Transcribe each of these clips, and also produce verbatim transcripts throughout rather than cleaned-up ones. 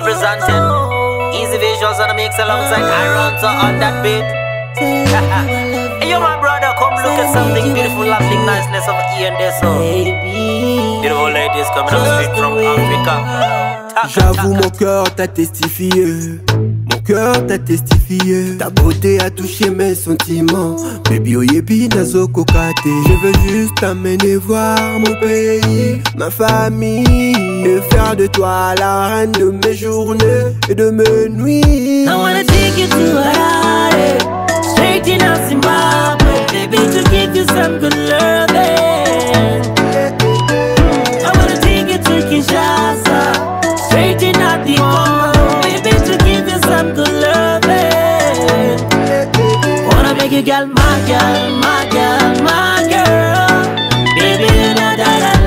Presenting Easy Visualz on the mix alongside Irons on that beat. Hey, yo, my brother, come look at something beautiful, loving niceness of E and S. Beautiful ladies coming up straight from Africa. J'avoue, mon cœur t'a testifié. Mon cœur t'a testifié. Ta beauté a touché mes sentiments. Baby, oyebi nazo kokate. Je veux juste t'amener voir mon pays, ma famille, et faire de toi la reine de mes journées et de mes nuits. I wanna take you to Harare, straight in Zimbabwe, baby, to give you some good loving. I wanna take you to Kinshasa, straight in the Congo, baby, to give you some good loving. Wanna make you girl, my girl, my girl, my girl, baby, you know that I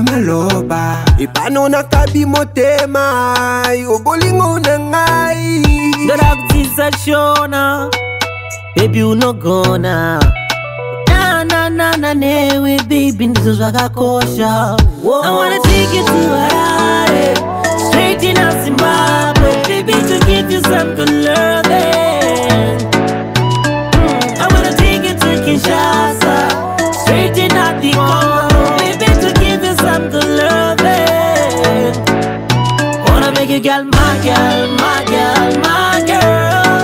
maloba ipano nakabi motema obolingo na ngai shona baby unogona na na na na newe baby ndizo zvakakosha. I wanna take you to Harare, straight in Zimbabwe, baby, to give you some good loving. I wanna take you to Kinshasa, straight in the Congo, girl, my girl, my girl, my girl,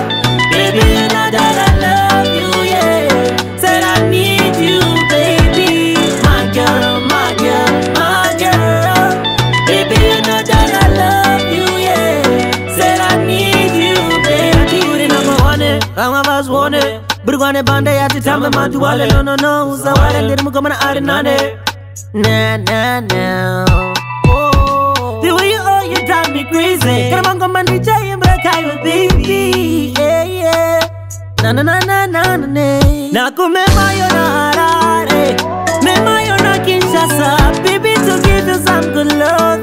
baby, you know that I love you, yeah. Said I need you, baby, my girl, my girl, my girl, baby, you know that I love you, yeah. Said I need you, baby. Uri na mwane, kama bazwane, burugane bande ya titambe matuwale, no no no, usawale, ndiri mukamana arinane, na na na. Crazy, come on, come on, reach out and break out, baby. Yeah, yeah. Na na na na na na. Na kumema yo na Harare, mema yo na Kinshasa, baby, to give you some good love.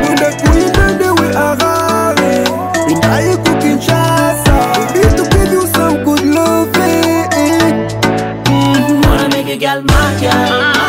Munda kuinende we Harare, inai ku Kinshasa, baby, to give you some good love. Wanna make a girl my girl.